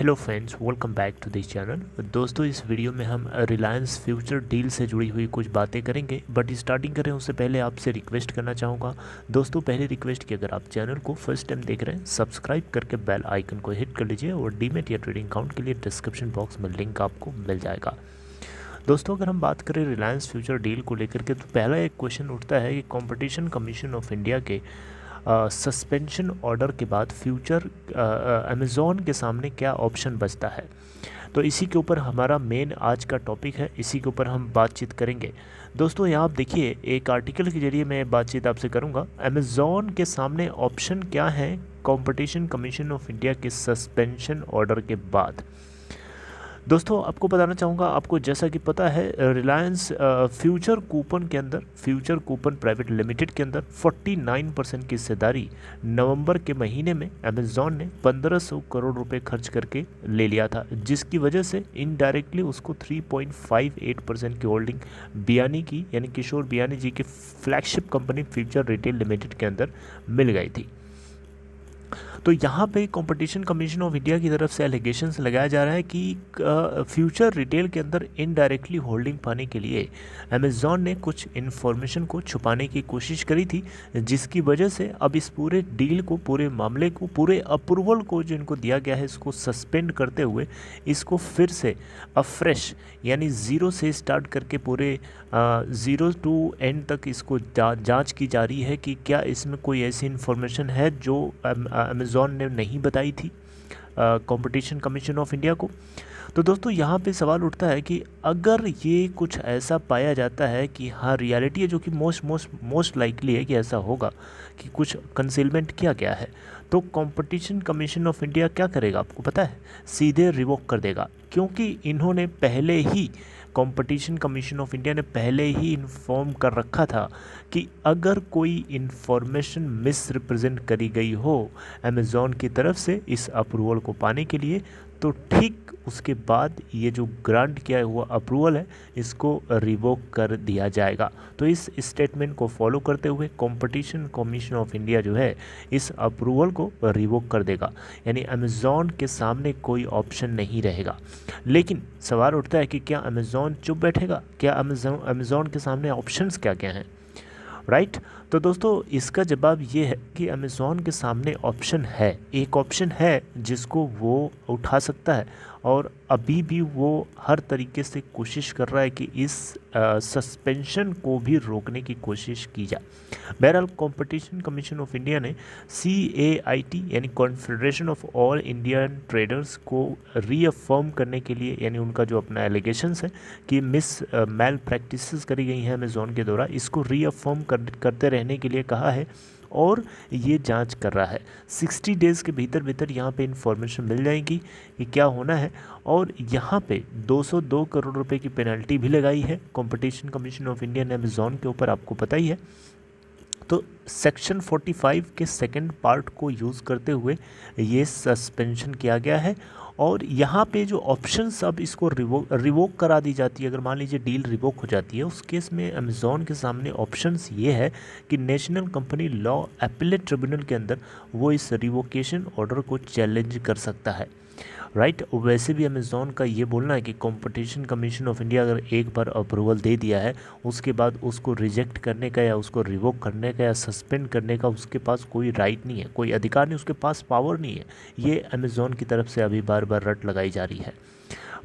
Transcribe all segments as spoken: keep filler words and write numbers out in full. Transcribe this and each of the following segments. Hello friends, welcome back to this channel. दोस्तों, इस video में हम रिलायंस फ्यूचर डील से जुड़ी हुई कुछ बातें करेंगे, बट स्टार्टिंग करें उससे पहले आपसे रिक्वेस्ट करना चाहूँगा। दोस्तों, पहले रिक्वेस्ट कि अगर आप चैनल को फर्स्ट टाइम देख रहे हैं, सब्सक्राइब करके बेल आइकन को हिट कर लीजिए और डीमेट या ट्रेडिंग अकाउंट के लिए डिस्क्रिप्शन बॉक्स में लिंक आपको मिल जाएगा। दोस्तों, अगर हम बात करें रिलायंस फ्यूचर डील को लेकर के, तो पहला एक क्वेश्चन उठता है कि कॉम्पिटिशन कमीशन ऑफ इंडिया के सस्पेंशन uh, ऑर्डर के बाद फ्यूचर अमेज़ॉन uh, uh, के सामने क्या ऑप्शन बचता है। तो इसी के ऊपर हमारा मेन आज का टॉपिक है, इसी के ऊपर हम बातचीत करेंगे। दोस्तों, यहाँ आप देखिए एक आर्टिकल के जरिए मैं बातचीत आपसे करूँगा। अमेज़ॉन के सामने ऑप्शन क्या है कॉम्पिटिशन कमीशन ऑफ इंडिया के सस्पेंशन ऑर्डर के बाद। दोस्तों, आपको बताना चाहूँगा, आपको जैसा कि पता है रिलायंस फ्यूचर कूपन के अंदर, फ्यूचर कूपन प्राइवेट लिमिटेड के अंदर उनचास परसेंट की हिस्सेदारी नवंबर के महीने में अमेज़ॉन ने पंद्रह सौ करोड़ रुपए खर्च करके ले लिया था, जिसकी वजह से इनडायरेक्टली उसको तीन पॉइंट पाँच आठ परसेंट की होल्डिंग बियानी की, यानी किशोर बियानी जी की flagship company future retail limited के अंदर मिल गई थी। तो यहाँ पे कंपटीशन कमीशन ऑफ इंडिया की तरफ से एलिगेशंस लगाया जा रहा है कि फ्यूचर रिटेल के अंदर इनडायरेक्टली होल्डिंग पाने के लिए अमेज़ॉन ने कुछ इन्फॉर्मेशन को छुपाने की कोशिश करी थी, जिसकी वजह से अब इस पूरे डील को, पूरे मामले को, पूरे अप्रूवल को जो इनको दिया गया है, इसको सस्पेंड करते हुए इसको फिर से अफ्रेश, यानी ज़ीरो से स्टार्ट करके पूरे ज़ीरो टू एंड तक इसको जाँच की जा रही है कि क्या इसमें कोई ऐसी इन्फॉर्मेशन है जो अमेज़ॉन ने नहीं बताई थी कंपटीशन कमीशन ऑफ इंडिया को। तो दोस्तों, यहाँ पे सवाल उठता है कि अगर ये कुछ ऐसा पाया जाता है कि हाँ, रियलिटी है, जो कि मोस्ट मोस्ट मोस्ट लाइकली है कि ऐसा होगा कि कुछ कंसीलमेंट किया गया है, तो कंपटीशन कमीशन ऑफ इंडिया क्या करेगा आपको पता है, सीधे रिवोक कर देगा। क्योंकि इन्होंने पहले ही, कंपटीशन कमीशन ऑफ इंडिया ने पहले ही इन्फॉर्म कर रखा था कि अगर कोई इन्फॉर्मेशन मिस रिप्रेजेंट करी गई हो अमेज़ॉन की तरफ से इस अप्रूवल को पाने के लिए, तो ठीक उसके बाद ये जो ग्रांट किया हुआ अप्रूवल है इसको रिवोक कर दिया जाएगा। तो इस स्टेटमेंट को फॉलो करते हुए कंपटीशन कमीशन ऑफ इंडिया जो है इस अप्रूवल को रिवोक कर देगा, यानी अमेज़ॉन के सामने कोई ऑप्शन नहीं रहेगा। लेकिन सवाल उठता है कि क्या अमेज़ॉन चुप बैठेगा, क्या अमेज़ॉन अमेज़ॉन के सामने ऑप्शंस क्या क्या हैं, राइट right? तो दोस्तों, इसका जवाब ये है कि अमेज़ॉन के सामने ऑप्शन है, एक ऑप्शन है जिसको वो उठा सकता है, और अभी भी वो हर तरीके से कोशिश कर रहा है कि इस सस्पेंशन को भी रोकने की कोशिश की जाए। बहरहाल, कंपटीशन कमीशन ऑफ इंडिया ने सी ए आई टी यानी confederation of all Indian traders को रीअफर्म करने के लिए, यानी उनका जो अपना एलिगेशंस है कि मिस मैल प्रैक्टिसेस करी गई हैं अमेज़ॉन के द्वारा, इसको रीअफर्म कर, करते रहने के लिए कहा है और ये जांच कर रहा है। साठ डेज़ के भीतर भीतर यहाँ पे इन्फॉर्मेशन मिल जाएगी कि क्या होना है, और यहाँ पे दो सौ दो करोड़ रुपए की पेनल्टी भी लगाई है कंपटीशन कमीशन ऑफ इंडिया ने अमेज़ॉन के ऊपर, आपको पता ही है। तो सेक्शन पैंतालीस के सेकंड पार्ट को यूज़ करते हुए ये सस्पेंशन किया गया है, और यहाँ पे जो ऑप्शंस अब इसको रिवो रिवोक करा दी जाती है। अगर मान लीजिए डील रिवोक हो जाती है, उस केस में अमेज़ॉन के सामने ऑप्शंस ये है कि national company law appellate tribunal के अंदर वो इस रिवोकेशन ऑर्डर को चैलेंज कर सकता है, राइट right? वैसे भी अमेज़ॉन का ये बोलना है कि कंपटीशन कमीशन ऑफ इंडिया अगर एक बार अप्रूवल दे दिया है, उसके बाद उसको रिजेक्ट करने का या उसको रिवोक करने का या सस्पेंड करने का उसके पास कोई राइट नहीं है, कोई अधिकार नहीं, उसके पास पावर नहीं है। ये अमेज़ॉन की तरफ से अभी बार बार रट लगाई जा रही है,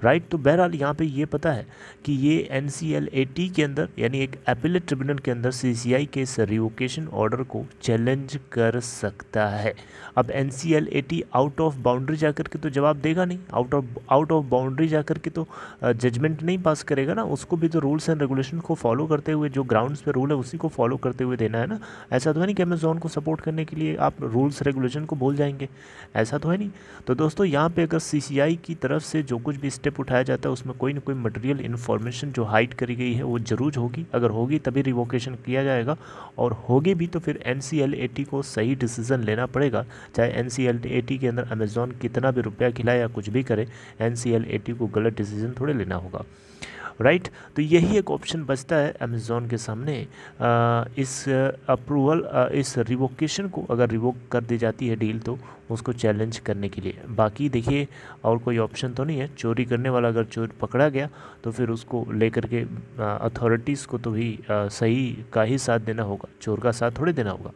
राइट right? तो बहरहाल यहाँ पे ये पता है कि ये N C L A T के अंदर, यानी एक अपीलेट ट्रिब्यूनल के अंदर सी सी आई के इस रिवोकेशन ऑर्डर को चैलेंज कर सकता है। अब N C L A T out of boundary जाकर के तो जवाब देगा नहीं, out of out of boundary जाकर के तो जजमेंट नहीं पास करेगा ना, उसको भी तो रूल्स एंड रेगुलेशन को फॉलो करते हुए, जो ग्राउंड्स पे रूल है उसी को फॉलो करते हुए देना है ना। ऐसा तो है नहीं कि अमेज़ॉन को सपोर्ट करने के लिए आप रूल्स रेगुलेशन को भूल जाएंगे, ऐसा तो है नहीं। तो दोस्तों, यहाँ पर अगर सी सी आई की तरफ से जो कुछ भी स्टेप उठाया जाता है उसमें कोई ना कोई मटेरियल इन्फॉर्मेशन जो हाइड करी गई है वो जरूर होगी, अगर होगी तभी रिवोकेशन किया जाएगा, और होगी भी तो फिर N C L A T को सही डिसीजन लेना पड़ेगा। चाहे N C L A T के अंदर अमेज़ॉन कितना भी रुपया खिलाए या कुछ भी करे, N C L A T को गलत डिसीजन थोड़े लेना होगा, राइट। तो यही एक ऑप्शन बचता है अमेज़ॉन के सामने, इस अप्रूवल इस रिवोकेशन को अगर रिवोक कर दी जाती है डील तो उसको चैलेंज करने के लिए। बाकी देखिए और कोई ऑप्शन तो नहीं है। चोरी करने वाला अगर चोर पकड़ा गया तो फिर उसको लेकर के अथॉरिटीज़ को तो भी सही का ही साथ देना होगा, चोर का साथ थोड़ी देना होगा,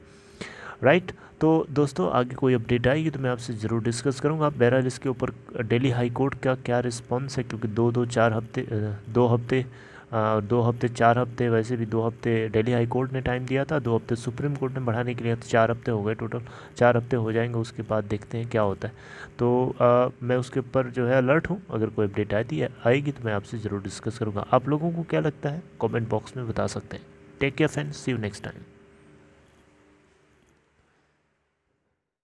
राइट right? तो दोस्तों आगे कोई अपडेट आएगी तो मैं आपसे ज़रूर डिस्कस करूंगा। आप बहरहाल इसके ऊपर दिल्ली हाई कोर्ट का क्या रिस्पांस है, क्योंकि दो दो चार हफ्ते दो हफ्ते दो हफ्ते चार हफ्ते वैसे भी दो हफ्ते दिल्ली हाई कोर्ट ने टाइम दिया था, दो हफ्ते सुप्रीम कोर्ट ने बढ़ाने के लिए, तो चार हफ्ते हो गए, टोटल चार हफ्ते हो जाएंगे। उसके बाद देखते हैं क्या होता है। तो आ, मैं उसके ऊपर जो है अलर्ट हूँ, अगर कोई अपडेट आती है आएगी तो मैं आपसे ज़रूर डिस्कस करूँगा। आप लोगों को क्या लगता है कॉमेंट बॉक्स में बता सकते हैं। Take care friends, see you next time.